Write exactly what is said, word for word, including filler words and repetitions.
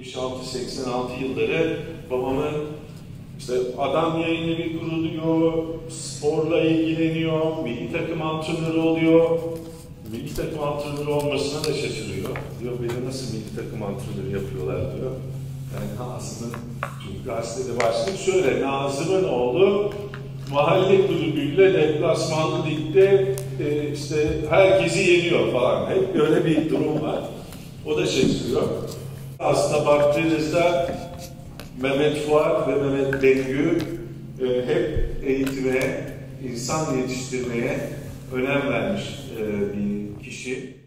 yetmiş altı seksen altı yılları babamın işte Adam Yayınevi kuruluyor, sporla ilgileniyor, milli takım antrenörü oluyor. Milli takım antrenörü olmasına da şaşırıyor. Diyor beni nasıl milli takım antrenörü yapıyorlar diyor. Yani Nazım'ın, çünkü gazetede başlık şöyle, Nazım'ın oğlu mahalle kulübüyle deplasmanlı ligde e, işte herkesi yeniyor falan. Hep böyle bir durum var. O da şaşırıyor. Aslında baktığınızda Memet Fuat ve Memet Bengü e, hep eğitime, insan yetiştirmeye önem vermiş e, bir kişi.